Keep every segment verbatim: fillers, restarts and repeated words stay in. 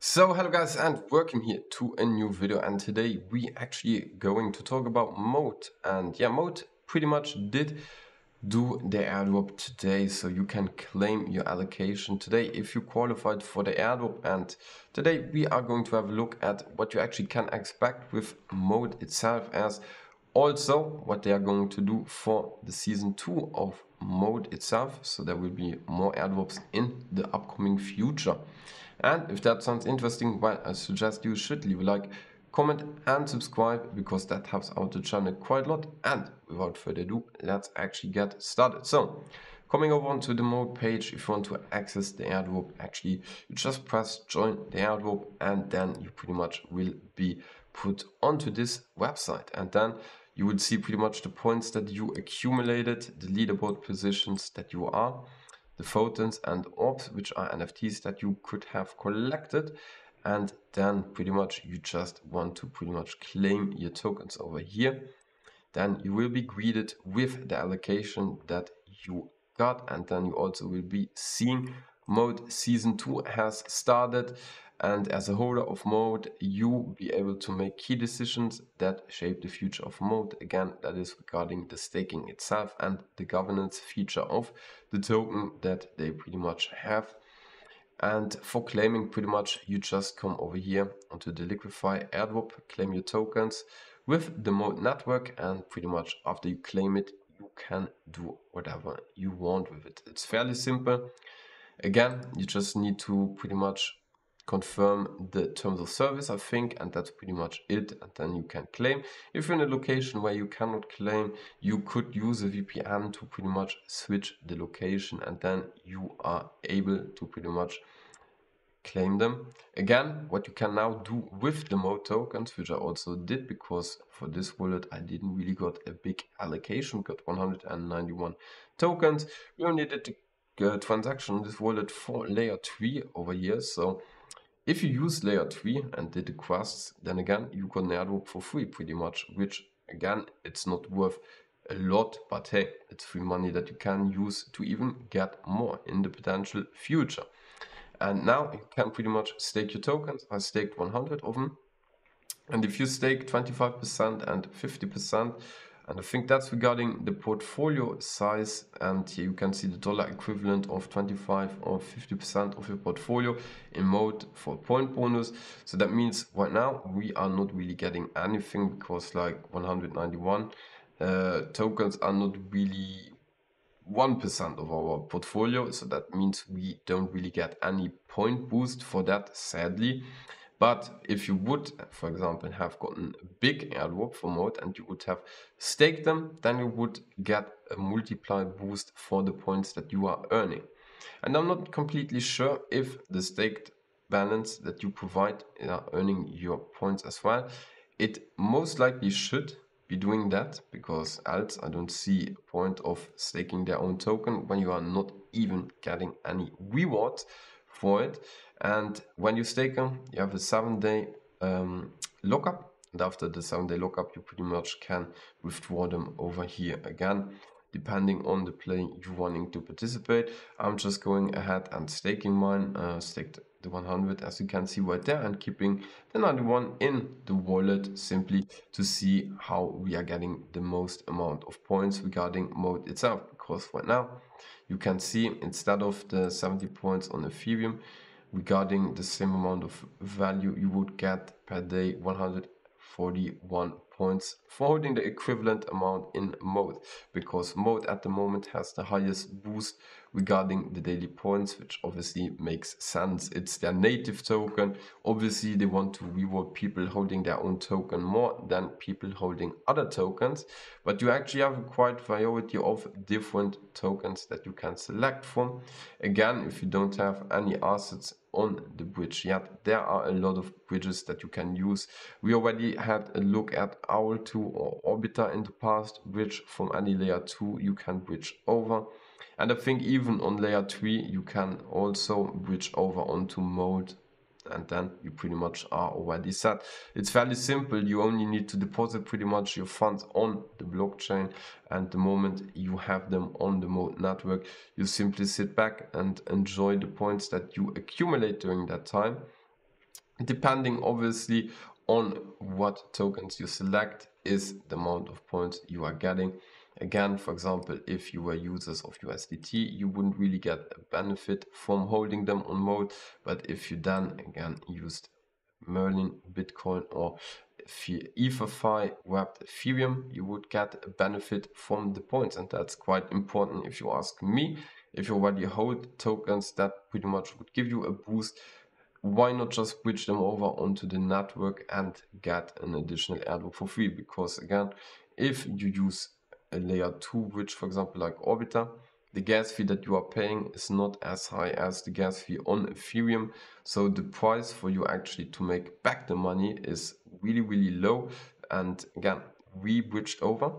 So hello guys and welcome here to a new video, and today we actually going to talk about Mode. And yeah, Mode pretty much did do the airdrop today, so you can claim your allocation today if you qualified for the airdrop. And today we are going to have a look at what you actually can expect with Mode itself, as also what they are going to do for the season two of Mode itself. So there will be more airdrops in the upcoming future. And if that sounds interesting, well, I suggest you should leave a like, comment and subscribe, because that helps out the channel quite a lot. And without further ado, let's actually get started. So coming over onto the Mode page, if you want to access the airdrop, actually you just press join the airdrop, and then you pretty much will be put onto this website. And then you will see pretty much the points that you accumulated, the leaderboard positions that you are, the photons and orbs, which are N F Ts that you could have collected. And then pretty much you just want to pretty much claim your tokens over here. Then you will be greeted with the allocation that you got. And then you also will be seeing Mode season two has started. And as a holder of Mode, you will be able to make key decisions that shape the future of Mode. Again, that is regarding the staking itself and the governance feature of the token that they pretty much have. And for claiming, pretty much you just come over here onto the Liquify airdrop, claim your tokens with the Mode network, and pretty much after you claim it, you can do whatever you want with it. It's fairly simple. Again, you just need to pretty much confirm the terms of service, I think, and that's pretty much it. And then you can claim. If you're in a location where you cannot claim, you could use a V P N to pretty much switch the location, and then you are able to pretty much claim them. Again, what you can now do with the Mode tokens, which I also did, because for this wallet I didn't really got a big allocation, got one hundred ninety-one tokens. We only did the uh, transaction on this wallet for layer three over here. So if you use layer three and did the quests, then again, you got an airdrop for free pretty much, which again, it's not worth a lot, but hey, it's free money that you can use to even get more in the potential future. And now you can pretty much stake your tokens. I staked one hundred of them. And if you stake twenty-five percent and fifty percent, and I think that's regarding the portfolio size, and here you can see the dollar equivalent of twenty-five or fifty percent of your portfolio in Mode for point bonus. So that means right now we are not really getting anything, because like one hundred ninety-one uh, tokens are not really one percent of our portfolio. So that means we don't really get any point boost for that, sadly. But if you would, for example, have gotten a big airdrop for Mode and you would have staked them, then you would get a multiplier boost for the points that you are earning. And I'm not completely sure if the staked balance that you provide are earning your points as well. It most likely should be doing that, because else I don't see a point of staking their own token when you are not even getting any rewards for it. And when you stake them, you have a seven day um, lockup, and after the seven day lockup you pretty much can withdraw them over here, again depending on the play you're wanting to participate. I'm just going ahead and staking mine, uh, staked the one hundred as you can see right there, and keeping the ninety-one in the wallet simply to see how we are getting the most amount of points regarding Mode itself. Because right now you can see, instead of the seventy points on Ethereum, regarding the same amount of value, you would get per day one hundred forty-one points for holding the equivalent amount in Mode, because Mode at the moment has the highest boost regarding the daily points, which obviously makes sense. It's their native token. Obviously they want to reward people holding their own token more than people holding other tokens, but you actually have a quite variety of different tokens that you can select from. Again, if you don't have any assets on the bridge yet, there are a lot of bridges that you can use. We already had a look at owl two or Orbiter in the past. Bridge from any layer two you can bridge over, and I think even on layer three you can also bridge over onto Mode, and then you pretty much are already set. It's fairly simple. You only need to deposit pretty much your funds on the blockchain, and the moment you have them on the Mode network, you simply sit back and enjoy the points that you accumulate during that time. depending obviously on what tokens you select is the amount of points you are getting. Again, for example, if you were users of U S D T, you wouldn't really get a benefit from holding them on Mode. But if you then again used Merlin, Bitcoin, or EtherFi wrapped Ethereum, you would get a benefit from the points, and that's quite important if you ask me. If you already hold tokens, that pretty much would give you a boost. Why not just switch them over onto the network and get an additional airdrop for free? Because again, if you use a layer two, which for example like Orbiter, the gas fee that you are paying is not as high as the gas fee on Ethereum, so the price for you actually to make back the money is really really low. And again, we bridged over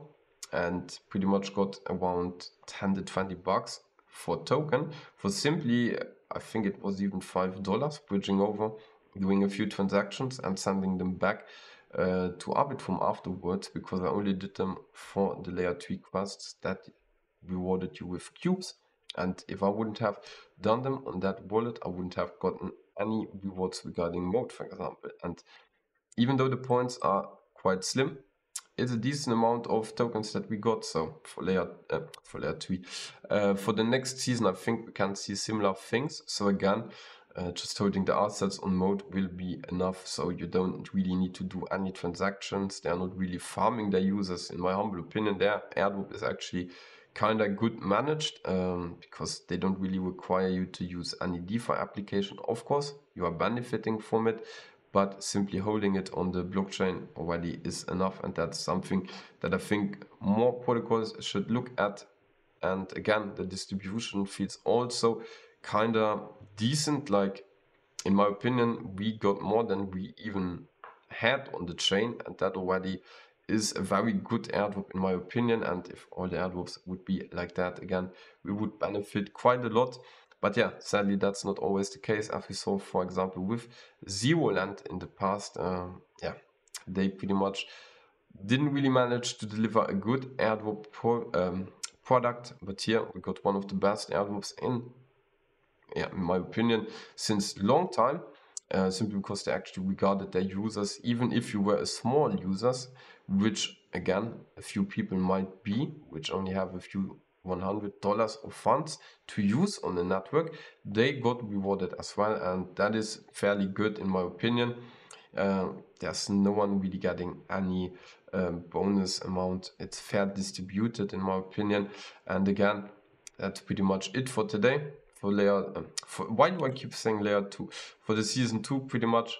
and pretty much got around ten to twenty bucks for token for simply, I think it was even five dollars bridging over, doing a few transactions and sending them back uh, to Arbitrum afterwards, because I only did them for the layer three quests that rewarded you with cubes, and if I wouldn't have done them on that wallet, I wouldn't have gotten any rewards regarding Mode, for example. And even though the points are quite slim, it's a decent amount of tokens that we got. So for layer uh, for layer three, uh, for the next season, I think we can see similar things. So again, uh, just holding the assets on Mode will be enough, so you don't really need to do any transactions. They are not really farming their users, in my humble opinion. Their airdrop is actually kind of good managed, um, because they don't really require you to use any DeFi application. Of course, you are benefiting from it, but simply holding it on the blockchain already is enough, and that's something that I think more protocols should look at. And again, the distribution fees also kind of decent. Like, in my opinion, we got more than we even had on the chain, and that already is a very good airdrop in my opinion. And if all the airdrops would be like that, again, we would benefit quite a lot. But yeah, sadly, that's not always the case, as we saw, for example, with ZeroLand in the past. Uh, yeah, they pretty much didn't really manage to deliver a good airdrop pro, um, product. But here we got one of the best airdrops in, yeah, in my opinion, since long time. Uh, simply because they actually regarded their users, even if you were a small users, which again, a few people might be, which only have a few one hundred dollars of funds to use on the network, they got rewarded as well. And that is fairly good in my opinion. Uh, there's no one really getting any um, bonus amount. It's fair distributed in my opinion. And again, that's pretty much it for today. For layer, um, for, why do I keep saying layer two? For the season two, pretty much,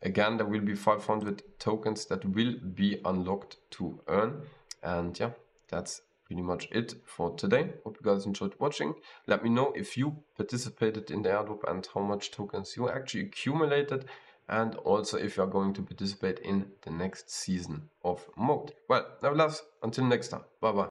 again, there will be five hundred tokens that will be unlocked to earn. And yeah, that's pretty much it for today. Hope you guys enjoyed watching. Let me know if you participated in the airdrop and how much tokens you actually accumulated, and also if you are going to participate in the next season of Mode. Well, nevertheless, until next time, bye bye.